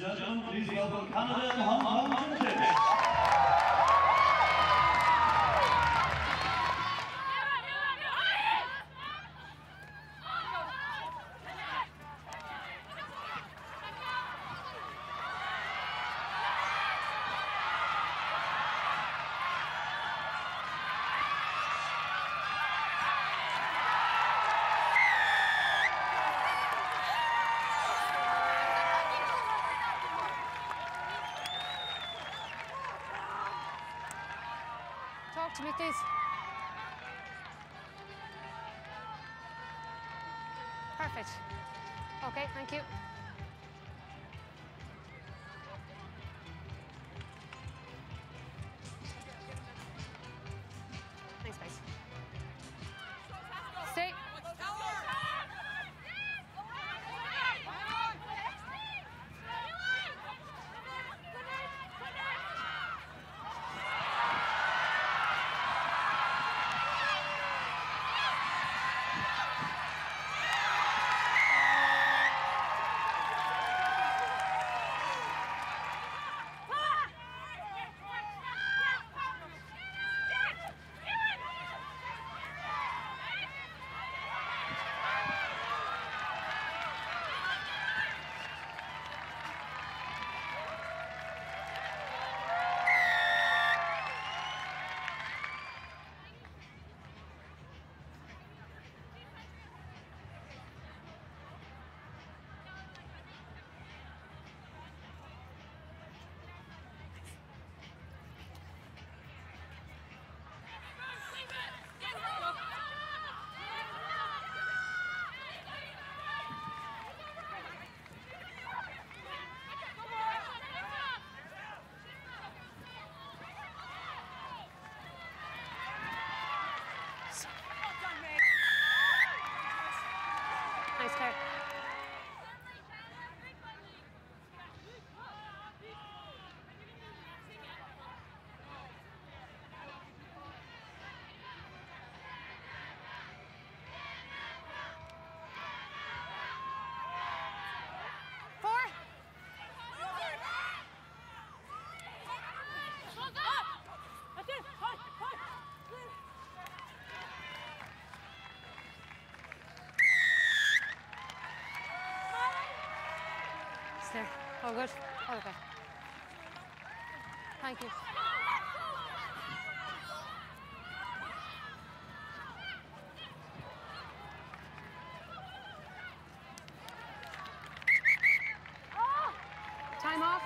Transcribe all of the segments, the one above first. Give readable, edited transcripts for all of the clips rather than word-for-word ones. and gentlemen, please welcome Canada and Hong Kong to the stage. To me, please. Perfect. Okay, thank you. Thanks, guys. Stay. Nice. There. All good? All okay. Thank you. Oh. Time off.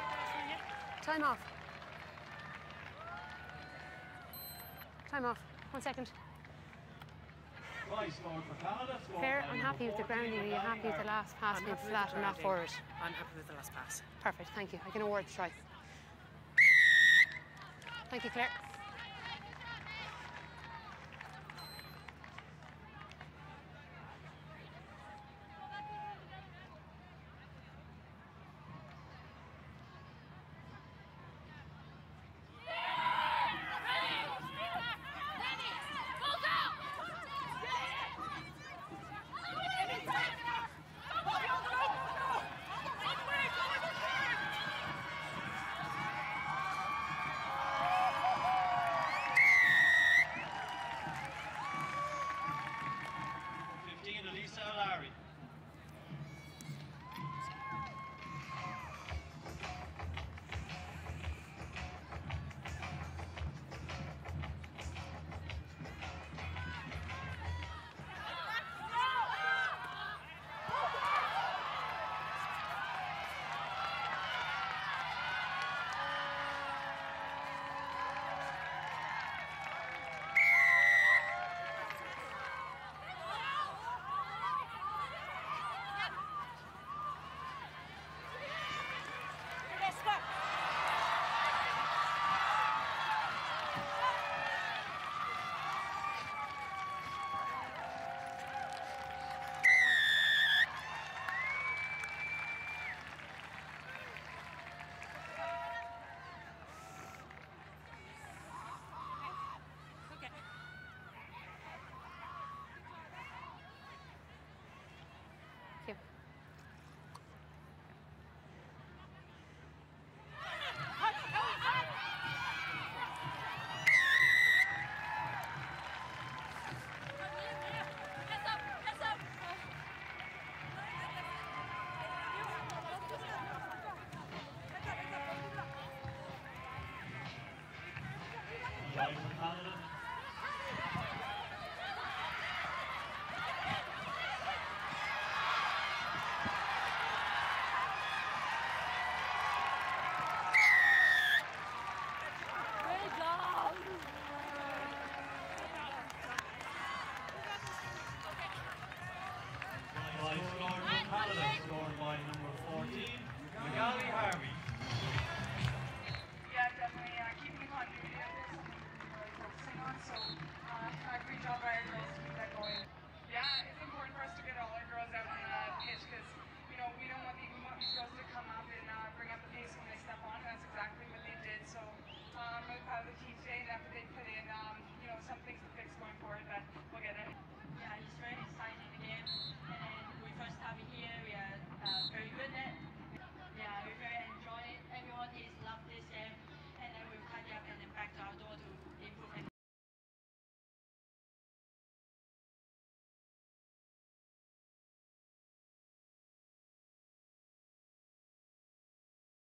Time off. Time off. 1 second. Fair, I'm happy with the grounding. Are you happy with the last pass being flat and not forward? I'm happy with the last pass. Perfect, thank you. I can award the try. Thank you, Claire.